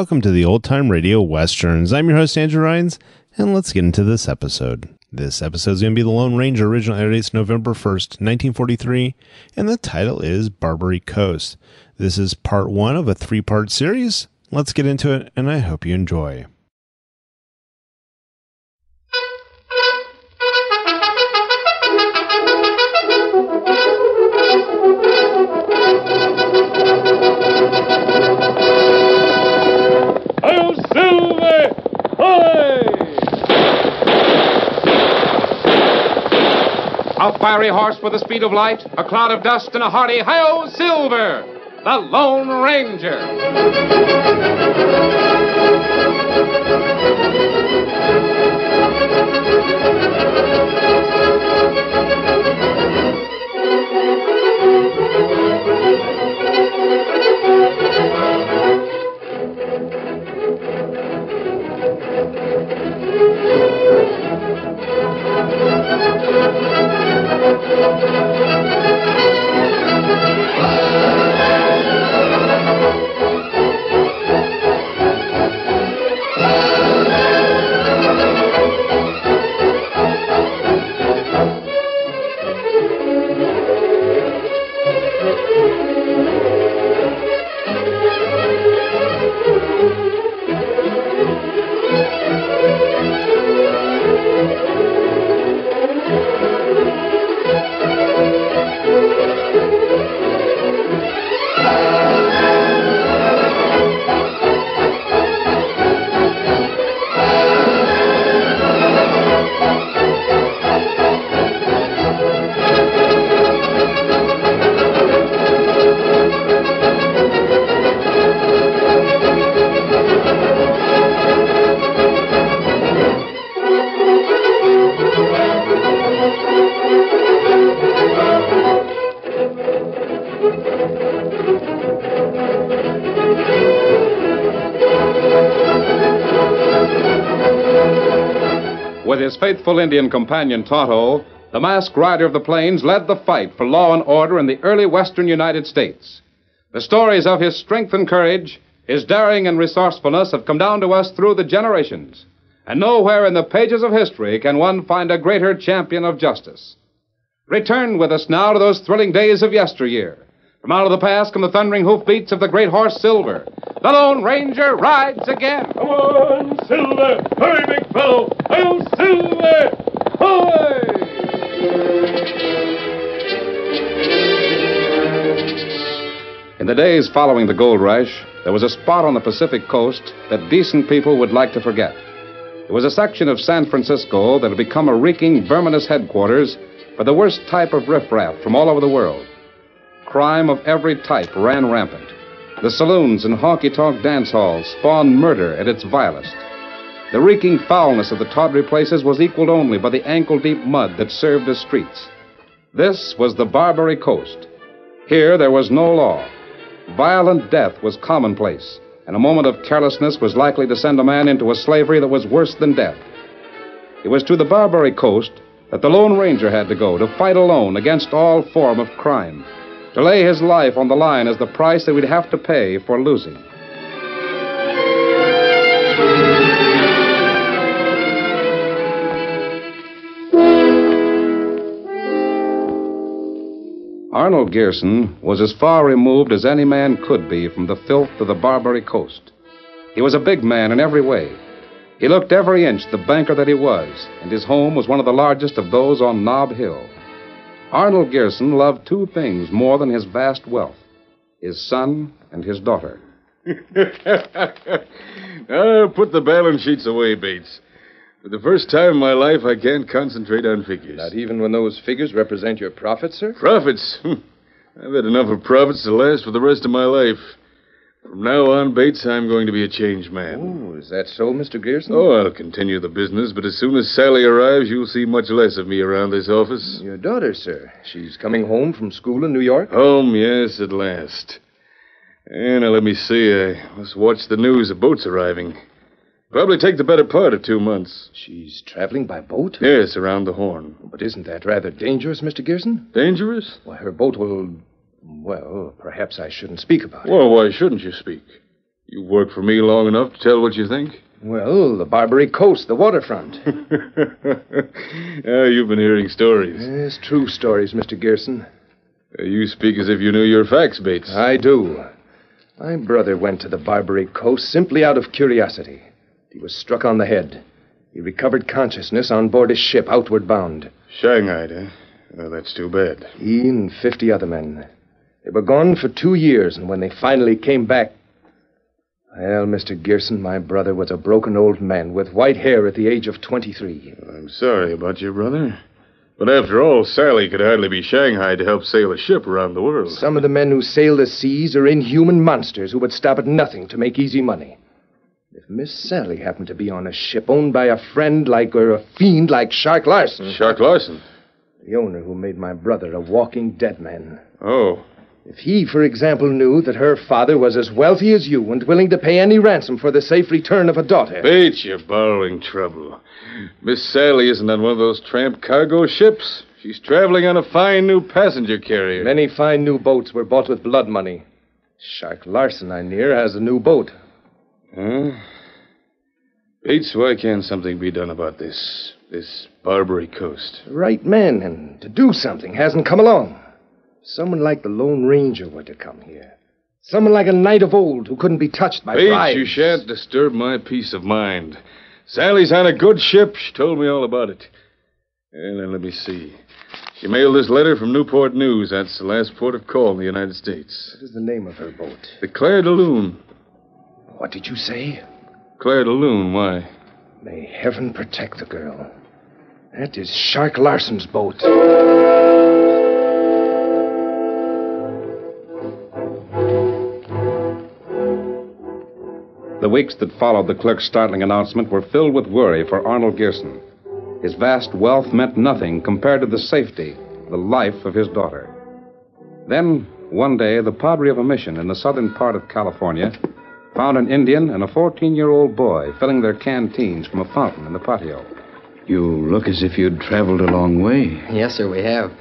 welcome to the Old Time Radio Westerns. I'm your host, Andrew Rhynes, and let's get into this episode. This episode is going to be The Lone Ranger. Original air date's November 1st, 1943, and the title is Barbary Coast. This is part one of a three-part series. Let's get into it, and I hope you enjoy. A fiery horse with the speed of light, a cloud of dust, and a hearty hi-yo, Silver, the Lone Ranger. His faithful Indian companion Tonto, the masked rider of the plains, led the fight for law and order in the early western United States. The stories of his strength and courage, his daring and resourcefulness have come down to us through the generations, and nowhere in the pages of history can one find a greater champion of justice. Return with us now to those thrilling days of yesteryear. From out of the past come the thundering hoofbeats of the great horse Silver. The Lone Ranger rides again. Come on, Silver! Hurry, big fellow! Hail, Silver! Hoy! In the days following the gold rush, there was a spot on the Pacific coast that decent people would like to forget. It was a section of San Francisco that had become a reeking, verminous headquarters for the worst type of riffraff from all over the world. Crime of every type ran rampant. The saloons and honky-tonk dance halls spawned murder at its vilest. The reeking foulness of the tawdry places was equaled only by the ankle-deep mud that served as streets. This was the Barbary Coast. Here there was no law. Violent death was commonplace, and a moment of carelessness was likely to send a man into a slavery that was worse than death. It was to the Barbary Coast that the Lone Ranger had to go to fight alone against all form of crime, to lay his life on the line as the price that we'd have to pay for losing. Arnold Gerson was as far removed as any man could be from the filth of the Barbary Coast. He was a big man in every way. He looked every inch the banker that he was, and his home was one of the largest of those on Knob Hill. Arnold Gerson loved two things more than his vast wealth, his son and his daughter. Put the balance sheets away, Bates. For the first time in my life, I can't concentrate on figures. Not even when those figures represent your profits, sir? Profits? I've had enough of profits to last for the rest of my life. From now on, Bates, I'm going to be a changed man. Oh, is that so, Mr. Gerson? Oh, I'll continue the business, but as soon as Sally arrives, you'll see much less of me around this office. Your daughter, sir. She's coming home from school in New York? Home, yes, at last. And now, let me see. I must watch the news of boats arriving. Probably take the better part of 2 months. She's traveling by boat? Yes, around the Horn. But isn't that rather dangerous, Mr. Gerson? Dangerous? Why, her boat will... Well, perhaps I shouldn't speak about it. Well, why shouldn't you speak? You worked for me long enough to tell what you think? Well, the Barbary Coast, the waterfront. You've been hearing stories. Yes, true stories, Mr. Gerson. You speak as if you knew your facts, Bates. I do. My brother went to the Barbary Coast simply out of curiosity. He was struck on the head. He recovered consciousness on board his ship, outward bound. Shanghaied, eh? Well, that's too bad. He and 50 other men. They were gone for 2 years, and when they finally came back... Well, Mr. Gerson, my brother was a broken old man with white hair at the age of 23. Well, I'm sorry about your brother. But after all, Sally could hardly be Shanghai to help sail a ship around the world. Some of the men who sail the seas are inhuman monsters who would stop at nothing to make easy money. If Miss Sally happened to be on a ship owned by a friend like, or a fiend like Shark Larson... Shark Larson? The owner who made my brother a walking dead man. Oh. If he, for example, knew that her father was as wealthy as you and willing to pay any ransom for the safe return of a daughter... Bates, you're borrowing trouble. Miss Sally isn't on one of those tramp cargo ships. She's traveling on a fine new passenger carrier. Many fine new boats were bought with blood money. Shark Larson, I hear, has a new boat... Huh? Bates, why can't something be done about this Barbary Coast? The right man, and to do something, hasn't come along. Someone like the Lone Ranger were to come here. Someone like a knight of old who couldn't be touched by bribes. Bates, you shan't disturb my peace of mind. Sally's on a good ship. She told me all about it. And then let me see. She mailed this letter from Newport News. That's the last port of call in the United States. What is the name of her boat? The Claire de Lune. What did you say? Claire de Lune, why? May heaven protect the girl. That is Shark Larson's boat. The weeks that followed the clerk's startling announcement were filled with worry for Arnold Gerson. His vast wealth meant nothing compared to the safety, the life of his daughter. Then, one day, the padre of a mission in the southern part of California... found an Indian and a 14-year-old boy filling their canteens from a fountain in the patio. You look as if you'd traveled a long way. Yes, sir, we have.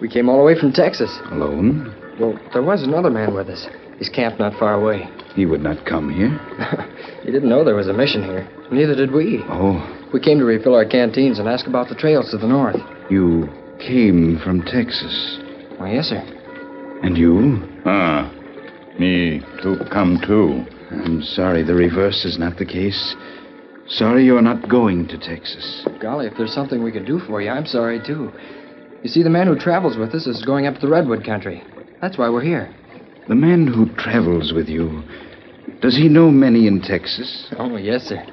We came all the way from Texas. Alone? Well, there was another man with us. He's camped not far away. He would not come here? He didn't know there was a mission here. Neither did we. Oh. We came to refill our canteens and ask about the trails to the north. You came from Texas? Why, yes, sir. And you? Me to come too. I'm sorry the reverse is not the case. Sorry you're not going to Texas. Golly, if there's something we can do for you, I'm sorry, too. You see, the man who travels with us is going up to the Redwood country. That's why we're here. The man who travels with you, does he know many in Texas? Oh, yes, sir.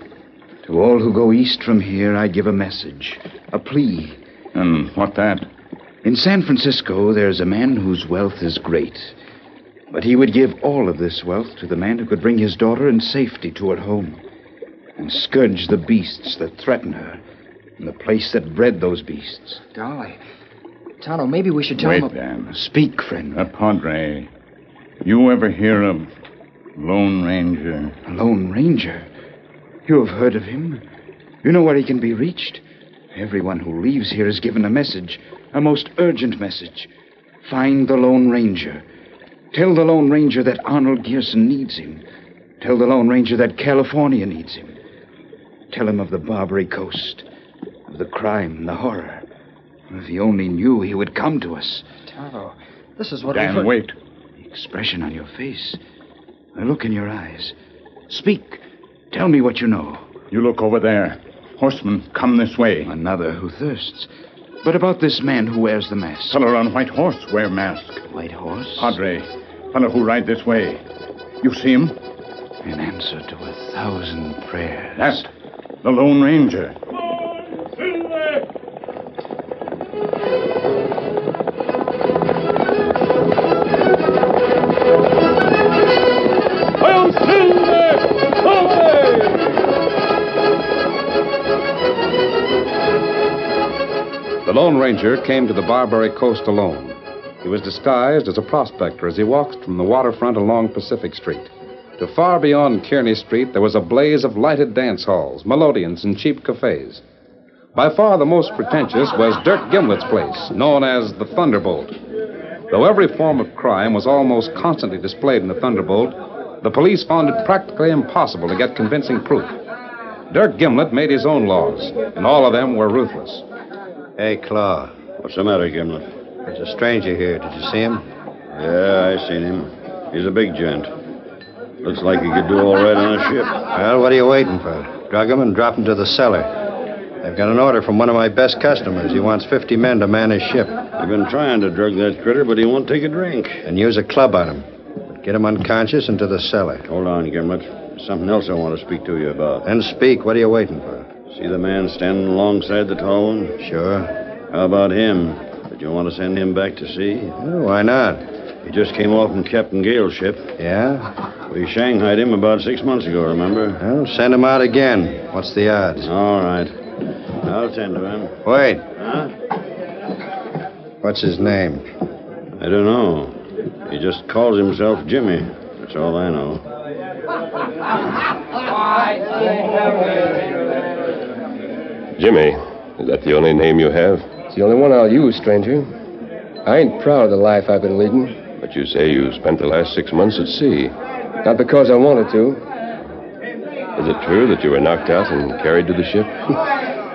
To all who go east from here, I give a message, a plea. And what that? In San Francisco, there's a man whose wealth is great... but he would give all of this wealth to the man who could bring his daughter in safety toward home and scourge the beasts that threaten her and the place that bred those beasts. Golly. Tonto, maybe we should tell him... Wait, Dan. Speak, friend. Padre, you ever hear of Lone Ranger? A Lone Ranger? You have heard of him. You know where he can be reached. Everyone who leaves here is given a message, a most urgent message. Find the Lone Ranger. Tell the Lone Ranger that Arnold Gerson needs him. Tell the Lone Ranger that California needs him. Tell him of the Barbary Coast, of the crime, the horror. If he only knew, he would come to us. Tonto, this is what Dan, wait. The expression on your face, the look in your eyes. Speak. Tell me what you know. You look over there. Horsemen, come this way. Another who thirsts. But about this man who wears the mask. Fellow on white horse wear mask. White horse? Padre. Fellow who ride this way. You see him? In answer to 1,000 prayers. That, the Lone Ranger. Come on, Silver! Well, Silver! Away! The Lone Ranger came to the Barbary Coast alone. He was disguised as a prospector as he walked from the waterfront along Pacific Street. To far beyond Kearney Street, there was a blaze of lighted dance halls, melodeons, and cheap cafes. By far the most pretentious was Dirk Gimlet's place, known as the Thunderbolt. Though every form of crime was almost constantly displayed in the Thunderbolt, the police found it practically impossible to get convincing proof. Dirk Gimlet made his own laws, and all of them were ruthless. Hey, Claw. What's the matter, Gimlet? There's a stranger here. Did you see him? Yeah, I seen him. He's a big gent. Looks like he could do all right on a ship. Well, what are you waiting for? Drug him and drop him to the cellar. I've got an order from one of my best customers. He wants 50 men to man his ship. I've been trying to drug that critter, but he won't take a drink. And use a club on him. But get him unconscious into the cellar. Hold on, Gimlet. There's something else I want to speak to you about. Then speak. What are you waiting for? See the man standing alongside the tall one? Sure. How about him? Did you want to send him back to sea? Oh, why not? He just came off from Captain Gale's ship. Yeah? We shanghaied him about 6 months ago, remember? Well, send him out again. What's the odds? All right. I'll tend to him. Wait. Huh? What's his name? I don't know. He just calls himself Jimmy. That's all I know. Jimmy, is that the only name you have? It's the only one I'll use, stranger. I ain't proud of the life I've been leading. But you say you spent the last 6 months at sea. Not because I wanted to. Is it true that you were knocked out and carried to the ship?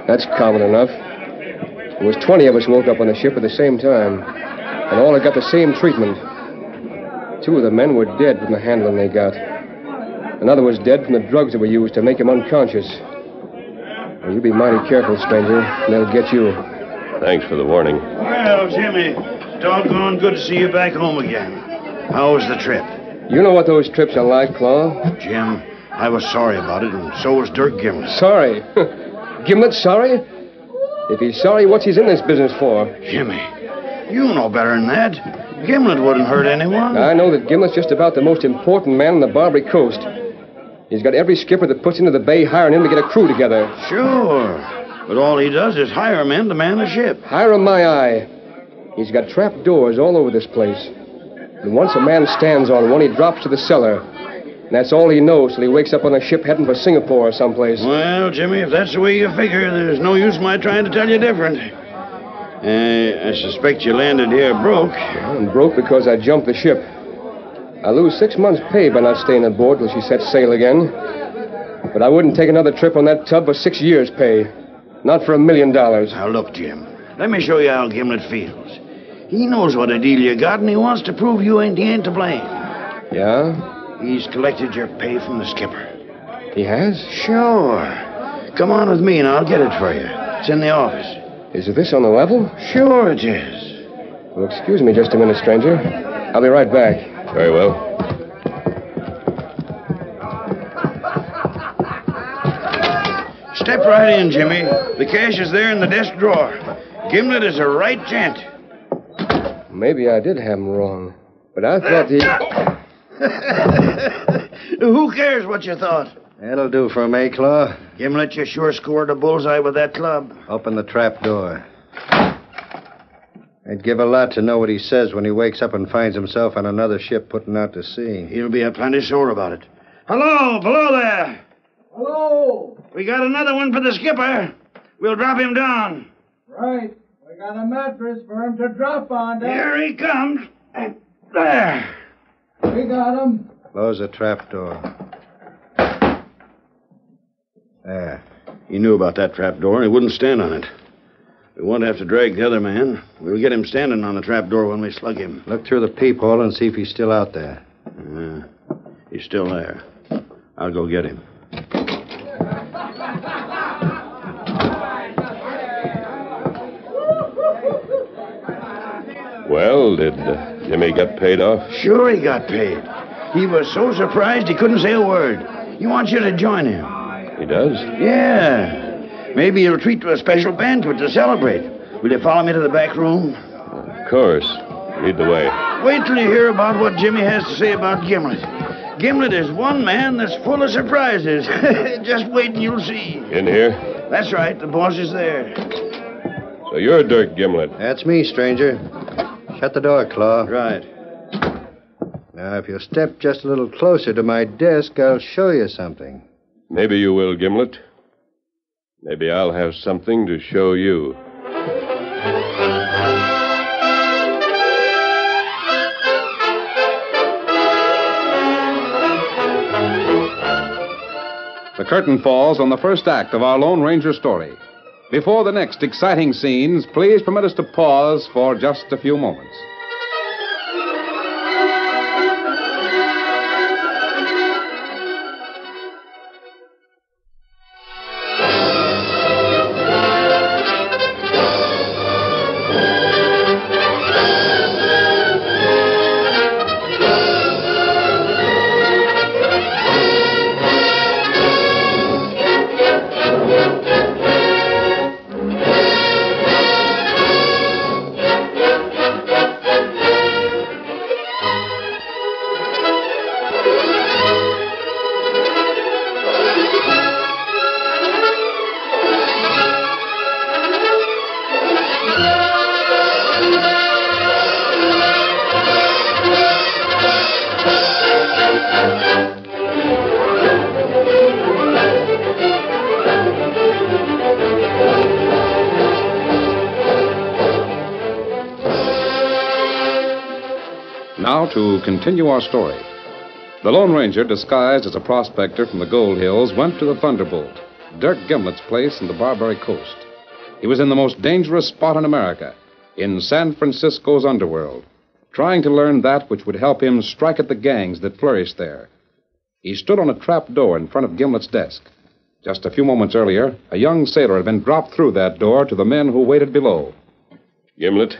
That's common enough. There was 20 of us woke up on the ship at the same time, and all had got the same treatment. 2 of the men were dead from the handling they got. Another was dead from the drugs that were used to make him unconscious. Well, you be mighty careful, stranger, and they'll get you. Thanks for the warning. Well, Jimmy, doggone good to see you back home again. How was the trip? You know what those trips are like, Claw. Jim, I was sorry about it, and so was Dirk Gimlet. Sorry? Gimlet sorry? If he's sorry, what's he in this business for? Jimmy, you know better than that. Gimlet wouldn't hurt anyone. I know that Gimlet's just about the most important man on the Barbary Coast. He's got every skipper that puts into the bay hiring him to get a crew together. Sure, but all he does is hire men to man a ship. Hire my eye. He's got trap doors all over this place. And once a man stands on one, he drops to the cellar. And that's all he knows till he wakes up on a ship heading for Singapore or someplace. Well, Jimmy, if that's the way you figure, there's no use my trying to tell you different. I suspect you landed here broke. Well, I'm broke because I jumped the ship. I lose 6 months' pay by not staying aboard till she sets sail again. But I wouldn't take another trip on that tub for 6 years' pay. Not for $1 million. Now, look, Jim. Let me show you how Gimlet feels. He knows what a deal you got, and he wants to prove he ain't to blame. Yeah? He's collected your pay from the skipper. He has? Sure. Come on with me and I'll get it for you. It's in the office. Is this on the level? Sure it is. Well, excuse me just a minute, stranger. I'll be right back. Very well. Step right in, Jimmy. The cash is there in the desk drawer. Gimlet is a right gent. Maybe I did have him wrong, but I thought he... Who cares what you thought? That'll do for me, Claw. Gimlet, you sure scored a bullseye with that club. Open the trap door. I'd give a lot to know what he says when he wakes up and finds himself on another ship putting out to sea. He'll be a plenty sore about it. Hello, below there. Hello. We got another one for the skipper. We'll drop him down. Right. We got a mattress for him to drop on. Here he comes. There. We got him. Close the trap door. There. He knew about that trap door, and he wouldn't stand on it. We won't have to drag the other man. We'll get him standing on the trap door when we slug him. Look through the peephole and see if he's still out there. Yeah. He's still there. I'll go get him. Well, did... Jimmy got paid off? Sure he got paid. He was so surprised he couldn't say a word. He wants you to join him. He does? Yeah. Maybe he'll treat to a special banquet to celebrate. Will you follow me to the back room? Of course. Lead the way. Wait till you hear about what Jimmy has to say about Gimlet. Gimlet is one man that's full of surprises. Just wait and you'll see. In here? That's right. The boss is there. So you're Dirk Gimlet. That's me, stranger. Shut the door, Claw. Right. Now, if you'll step just a little closer to my desk, I'll show you something. Maybe you will, Gimlet. Maybe I'll have something to show you. curtain falls on the first act of our Lone Ranger story. Before the next exciting scenes, please permit us to pause for just a few moments. To continue our story. The Lone Ranger, disguised as a prospector from the Gold Hills, went to the Thunderbolt, Dirk Gimlet's place in the Barbary Coast. He was in the most dangerous spot in America, in San Francisco's underworld, trying to learn that which would help him strike at the gangs that flourished there. He stood on a trap door in front of Gimlet's desk. Just a few moments earlier, a young sailor had been dropped through that door to the men who waited below. Gimlet,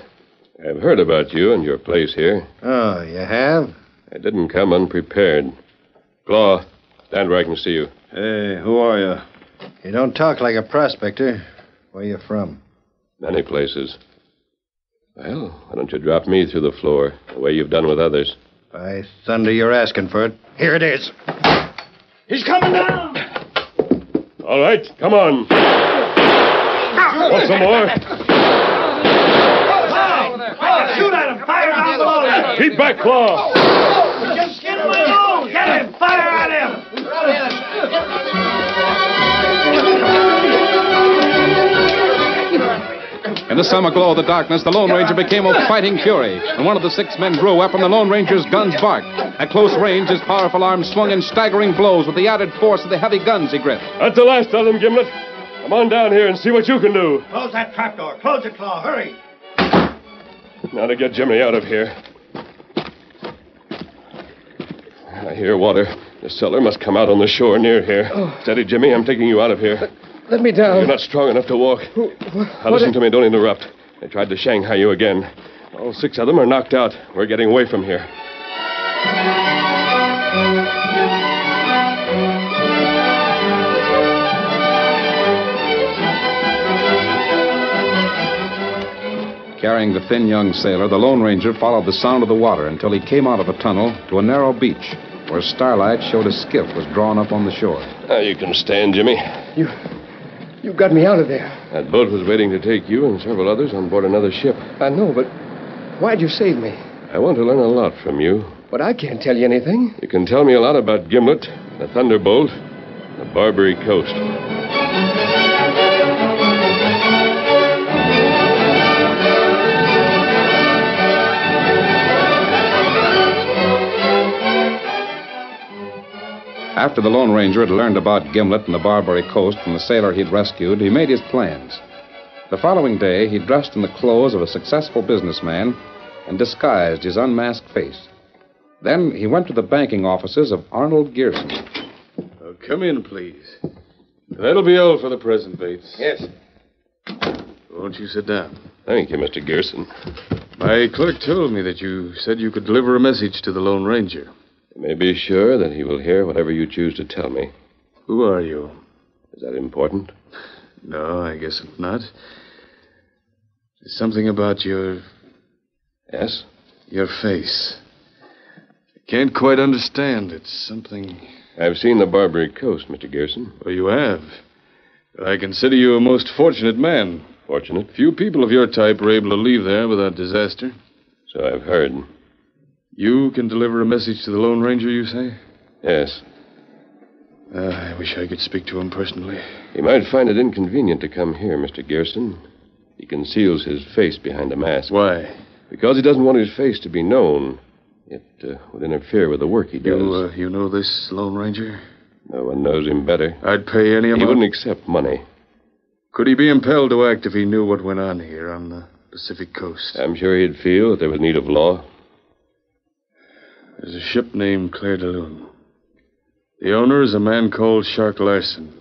I've heard about you and your place here. Oh, you have? I didn't come unprepared. Claw, stand where I can see you. Hey, who are you? You don't talk like a prospector. Where you from? Many places. Well, why don't you drop me through the floor, the way you've done with others? By thunder, you're asking for it. Here it is. He's coming down! All right, come on. Want some more? Shoot at him! Fire at him! Keep back, Claw! Just get him alone! Get him! Fire at him! In the summer glow of the darkness, the Lone Ranger became a fighting fury, and one of the six men grew up, and the Lone Ranger's guns barked. At close range, his powerful arms swung in staggering blows with the added force of the heavy guns he gripped. That's the last of them, Gimlet. Come on down here and see what you can do. Close that trapdoor. Close it, Claw. Hurry! Now to get Jimmy out of here. I hear water. The cellar must come out on the shore near here. Oh. Steady, Jimmy. I'm taking you out of here. Let me down. You're not strong enough to walk. Listen to me. Don't interrupt. They tried to Shanghai you again. All six of them are knocked out. We're getting away from here. Carrying the thin young sailor, the Lone Ranger followed the sound of the water until he came out of a tunnel to a narrow beach where starlight showed a skiff was drawn up on the shore. Now you can stand, Jimmy. You got me out of there. That boat was waiting to take you and several others on board another ship. I know, but why'd you save me? I want to learn a lot from you. But I can't tell you anything. You can tell me a lot about Gimlet, the Thunderbolt, the Barbary Coast. After the Lone Ranger had learned about Gimlet and the Barbary Coast from the sailor he'd rescued, he made his plans. The following day, he dressed in the clothes of a successful businessman and disguised his unmasked face. Then he went to the banking offices of Arnold Gerson. Oh, come in, please. That'll be all for the present, Bates. Yes. Won't you sit down? Thank you, Mr. Gerson. My clerk told me that you said you could deliver a message to the Lone Ranger. You may be sure that he will hear whatever you choose to tell me. Who are you? Is that important? No, I guess not. There's something about your... Yes? Your face. I can't quite understand. It's something... I've seen the Barbary Coast, Mr. Gerson. Well, you have. But I consider you a most fortunate man. Fortunate? Few people of your type are able to leave there without disaster. So I've heard... You can deliver a message to the Lone Ranger, you say? Yes. I wish I could speak to him personally. He might find it inconvenient to come here, Mr. Gerson. He conceals his face behind a mask. Why? Because he doesn't want his face to be known. It would interfere with the work he does. You know this Lone Ranger? No one knows him better. I'd pay any amount. He wouldn't accept money. Could he be impelled to act if he knew what went on here on the Pacific Coast? I'm sure he'd feel that there was need of law. There's a ship named Claire de Lune. The owner is a man called Shark Larson.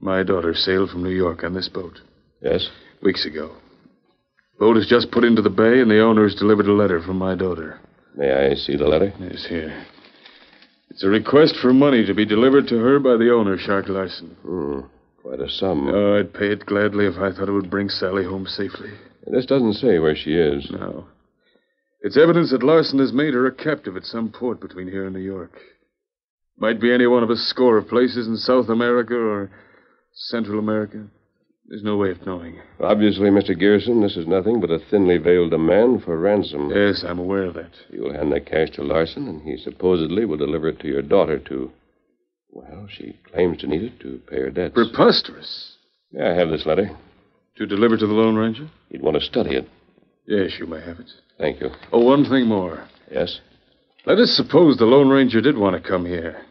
My daughter sailed from New York on this boat. Yes? Weeks ago. Boat has just put into the bay, and the owner has delivered a letter from my daughter. May I see the letter? Yes, here. It's a request for money to be delivered to her by the owner, Shark Larson. Quite a sum. Oh, I'd pay it gladly if I thought it would bring Sally home safely. This doesn't say where she is. No. It's evidence that Larson has made her a captive at some port between here and New York. Might be any one of a score of places in South America or Central America. There's no way of knowing. Obviously, Mr. Gerson, this is nothing but a thinly veiled demand for ransom. Yes, I'm aware of that. You'll hand the cash to Larson, and he supposedly will deliver it to your daughter to... Well, she claims to need it to pay her debts. Preposterous. Yeah, I have this letter. To deliver to the Lone Ranger? You'd want to study it. Yes, you may have it. Thank you. Oh, one thing more. Yes? Let us suppose the Lone Ranger did want to come here.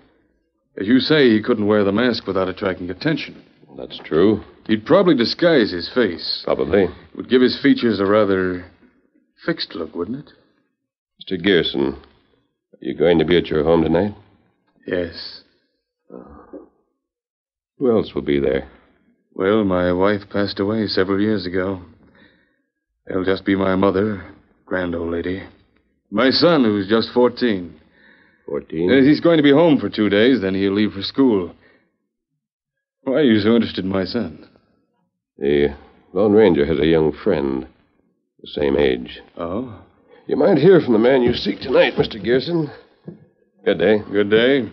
As you say, he couldn't wear the mask without attracting attention. Well, that's true. He'd probably disguise his face. Probably. It would give his features a rather fixed look, wouldn't it? Mr. Gerson, are you going to be at your home tonight? Yes. Who else will be there? Well, my wife passed away several years ago. It'll just be my mother, grand old lady. My son, who's just 14. 14? He's going to be home for 2 days, then he'll leave for school. Why are you so interested in my son? The Lone Ranger has a young friend, the same age. Oh? You might hear from the man you seek tonight, Mr. Gerson. Good day. Good day.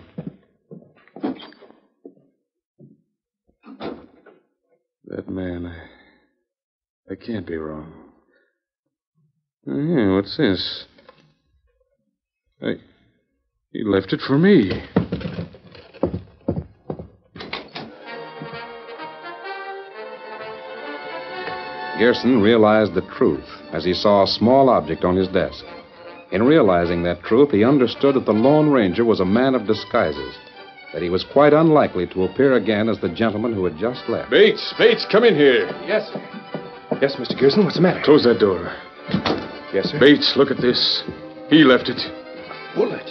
That man, I can't be wrong. Yeah, what's this? He left it for me. Gerson realized the truth as he saw a small object on his desk. In realizing that truth, he understood that the Lone Ranger was a man of disguises, that he was quite unlikely to appear again as the gentleman who had just left. Bates! Bates, come in here! Yes, sir. Yes, Mr. Gerson, what's the matter? Close that door. Yes, sir. Bates, look at this. He left it. A bullet?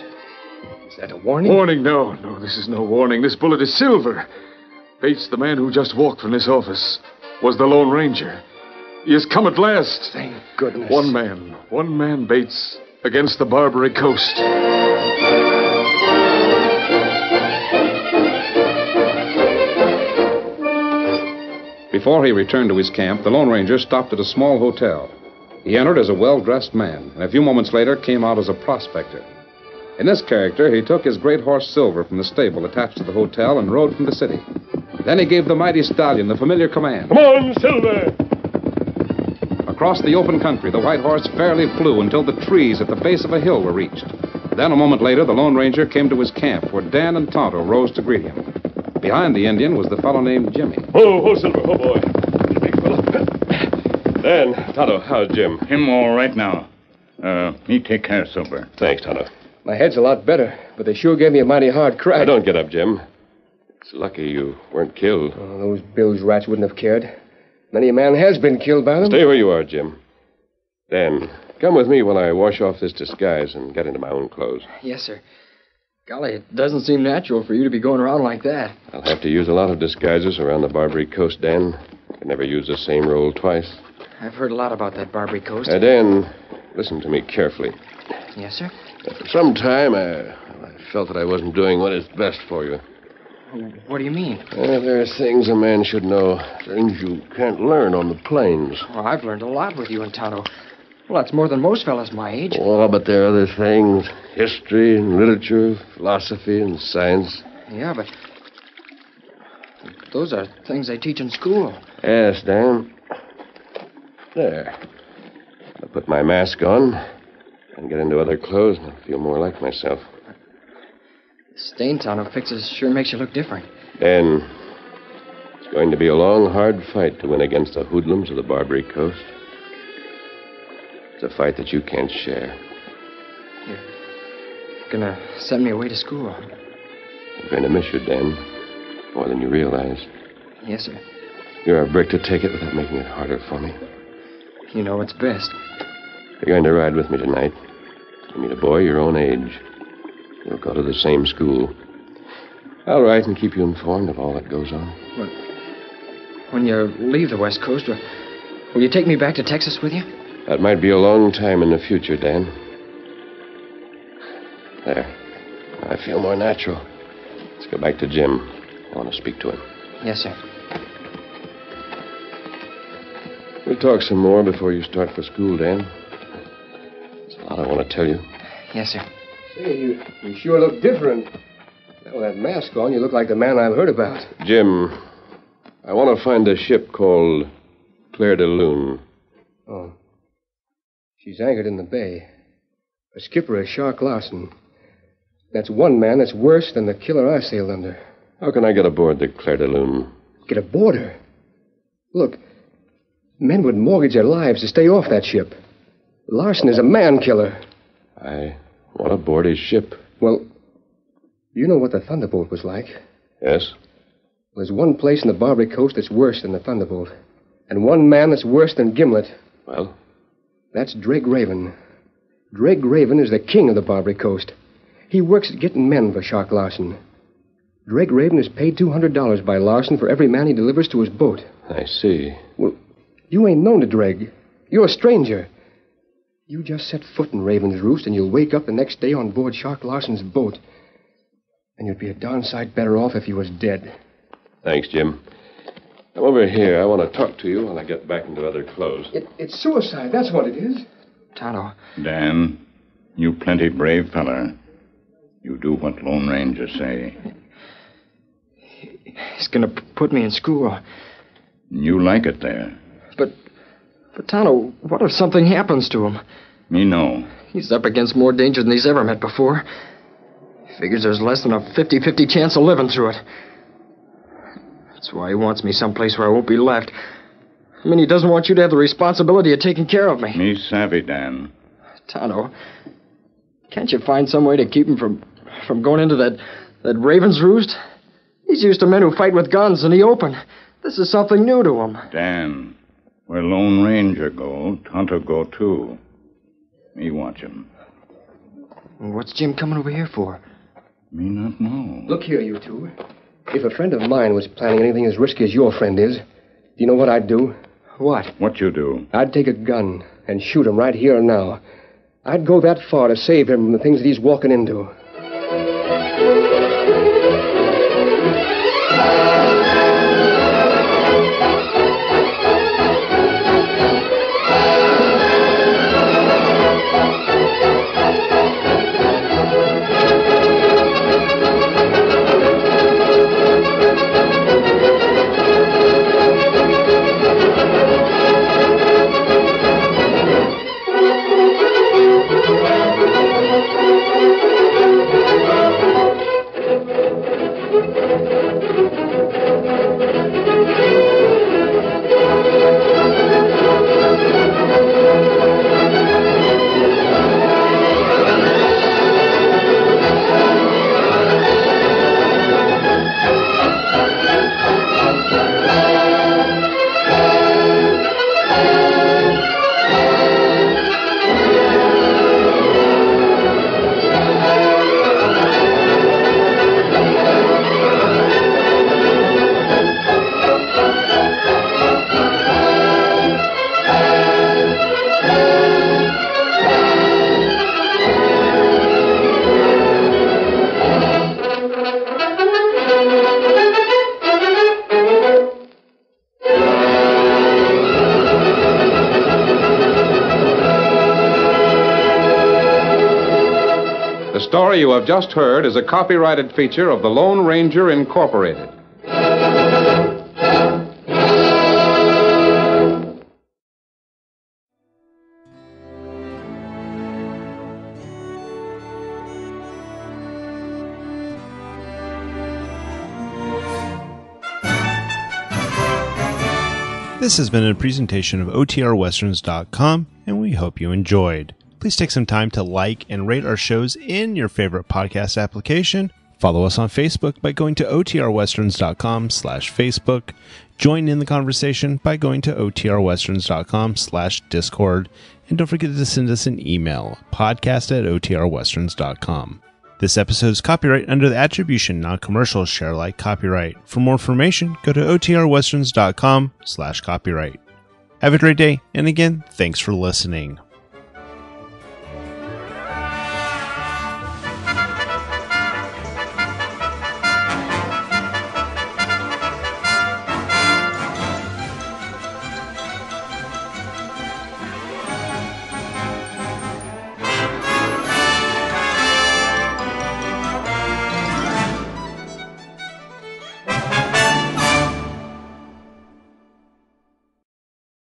Is that a warning? Warning? No, this is no warning. This bullet is Silver. Bates, the man who just walked from this office, was the Lone Ranger. He has come at last. Thank goodness. One man, Bates, against the Barbary Coast. Before he returned to his camp, the Lone Ranger stopped at a small hotel. He entered as a well-dressed man, and a few moments later came out as a prospector. In this character, he took his great horse Silver from the stable attached to the hotel and rode from the city. Then he gave the mighty stallion the familiar command. Come on, Silver! Across the open country, the white horse fairly flew until the trees at the base of a hill were reached. Then a moment later, the Lone Ranger came to his camp, where Dan and Tonto rose to greet him. Behind the Indian was the fellow named Jimmy. Ho, Silver, ho, boy. Big fellow. Dan, Tonto, how's Jim? Him all right now. Me take care, Silver. Thanks, Tonto. My head's a lot better, but they sure gave me a mighty hard crack. Don't get up, Jim. It's lucky you weren't killed. Oh, those Bill's rats wouldn't have cared. Many a man has been killed by them. Stay where you are, Jim. Dan, come with me while I wash off this disguise and get into my own clothes. Yes, sir. Golly, it doesn't seem natural for you to be going around like that. I'll have to use a lot of disguises around the Barbary Coast, Dan. I can never use the same roll twice. I've heard a lot about that Barbary Coast. Dan, listen to me carefully. Yes, sir? For some time, I felt that I wasn't doing what is best for you. What do you mean? There are things a man should know, things you can't learn on the plains. Oh, I've learned a lot with you and Tonto. Well, that's more than most fellas my age. Oh, but there are other things. History and literature, philosophy and science. Yeah, but those are things they teach in school. Yes, Dan. There. I'll put my mask on and get into other clothes and I'll feel more like myself. The stains on them fixes sure makes you look different. Dan, it's going to be a long, hard fight to win against the hoodlums of the Barbary Coast. It's a fight that you can't share. You're gonna send me away to school. I'm going to miss you, Dan. More than you realize. Yes, sir. You're a brick to take it without making it harder for me. You know what's best. You're going to ride with me tonight. You meet a boy your own age. You'll go to the same school. I'll write and keep you informed of all that goes on. Well, when you leave the West Coast, will you take me back to Texas with you? That might be a long time in the future, Dan. There. I feel more natural. Let's go back to Jim. I want to speak to him. Yes, sir. We'll talk some more before you start for school, Dan. There's a lot I want to tell you. Yes, sir. Say, you sure look different. With that mask on, you look like the man I've heard about. Jim, I want to find a ship called Claire de Lune. Oh. She's anchored in the bay. A skipper is Shark Larson. That's one man that's worse than the killer I sailed under. How can I get aboard the Claire de Lune? Get aboard her? Look, men would mortgage their lives to stay off that ship. Larson is a man-killer. I want to board his ship. Well, you know what the Thunderbolt was like. Yes? Well, there's one place in the Barbary Coast that's worse than the Thunderbolt. And one man that's worse than Gimlet. Well? That's Drake Raven. Drake Raven is the king of the Barbary Coast. He works at getting men for Shark Larson. Drake Raven is paid $200 by Larson for every man he delivers to his boat. I see. Well, you ain't known to Drake. You're a stranger. You just set foot in Raven's Roost, and you'll wake up the next day on board Shark Larson's boat. And you'd be a darn sight better off if you was dead. Thanks, Jim. Come over here. I want to talk to you when I get back into other clothes. It's suicide. That's what it is. Tonto. Dan, you plenty brave feller. You do what Lone Ranger say. He's going to put me in school. You like it there. But Tonto, what if something happens to him? Me know. He's up against more danger than he's ever met before. Figures there's less than a 50-50 chance of living through it. That's why he wants me someplace where I won't be left. I mean, he doesn't want you to have the responsibility of taking care of me. Me savvy, Dan. Tonto, can't you find some way to keep him from going into that Raven's Roost? He's used to men who fight with guns in the open. This is something new to him. Dan, where Lone Ranger go, Tonto go too. Me watch him. What's Jim coming over here for? Me not know. Look here, you two. If a friend of mine was planning anything as risky as your friend is, do you know what I'd do? What? What you do? I'd take a gun and shoot him right here and now. I'd go that far to save him from the things that he's walking into. The story you have just heard is a copyrighted feature of the Lone Ranger, Incorporated. This has been a presentation of OTRWesterns.com, and we hope you enjoyed. Please take some time to like and rate our shows in your favorite podcast application. Follow us on Facebook by going to OTRWesterns.com/Facebook. Join in the conversation by going to OTRWesterns.com/Discord. And don't forget to send us an email, podcast@OTRWesterns.com. This episode is copyright under the attribution, non-commercial, share-alike copyright. For more information, go to OTRWesterns.com/copyright. Have a great day, and again, thanks for listening.